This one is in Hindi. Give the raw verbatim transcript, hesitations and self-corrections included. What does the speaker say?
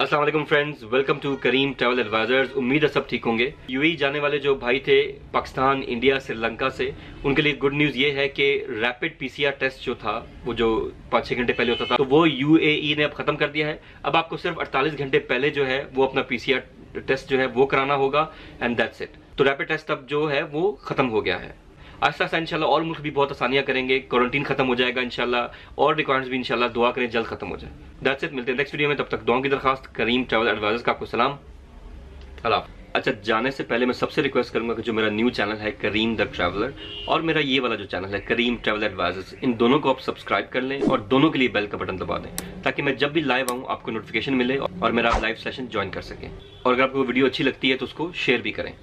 अस्सलाम वालेकुम friends, welcome to Karim travel advisers. उम्मीद है सब ठीक होंगे। यूएई जाने वाले जो भाई थे पाकिस्तान, इंडिया, श्रीलंका से, उनके लिए गुड न्यूज़ ये है कि रैपिड पीसीआर टेस्ट जो था वो जो पाँच छः घंटे पहले होता था तो वो यूएई ने अब ख़त्म कर दिया है। अब आपको सिर्फ अड़तालीस घंटे पहले जो है वो अपना पीसीआर टेस्ट जो है वो कराना होगा एंड दैट्स इट। तो रैपिड टेस्ट अब जो है वो ख़त्म हो गया है। आस्ता आस्ता इंशाल्लाह और मुल्क भी बहुत आसानियाँ करेंगे, क्वारंटीन खत्म हो जाएगा इंशाल्लाह, और रिक्वायरमेंट्स भी इंशाल्लाह दुआ करें जल्द खत्म हो जाए। दैट्स इट, मिलते हैं नेक्स्ट वीडियो में। तब तक दुआओं की दरखास्त। करीम ट्रैवल एडवाइजर्स का आपको सलाम। अला अच्छा, जाने से पहले मैं सबसे रिक्वेस्ट करूंगा कि जो मेरा न्यू चैनल है करीम द ट्रैवलर और मेरा ये वाला जो चैनल है करीम ट्रैवल एडवाइजर्स, इन दोनों को आप सब्सक्राइब कर लें और दोनों के लिए बेल का बटन दबा दें ताकि मैं जब भी लाइव आऊँ आपको नोटिफिकेशन मिले और मेरा लाइव सेशन ज्वाइन कर सकें। और अगर आपको वीडियो अच्छी लगती है तो उसको शेयर भी करें।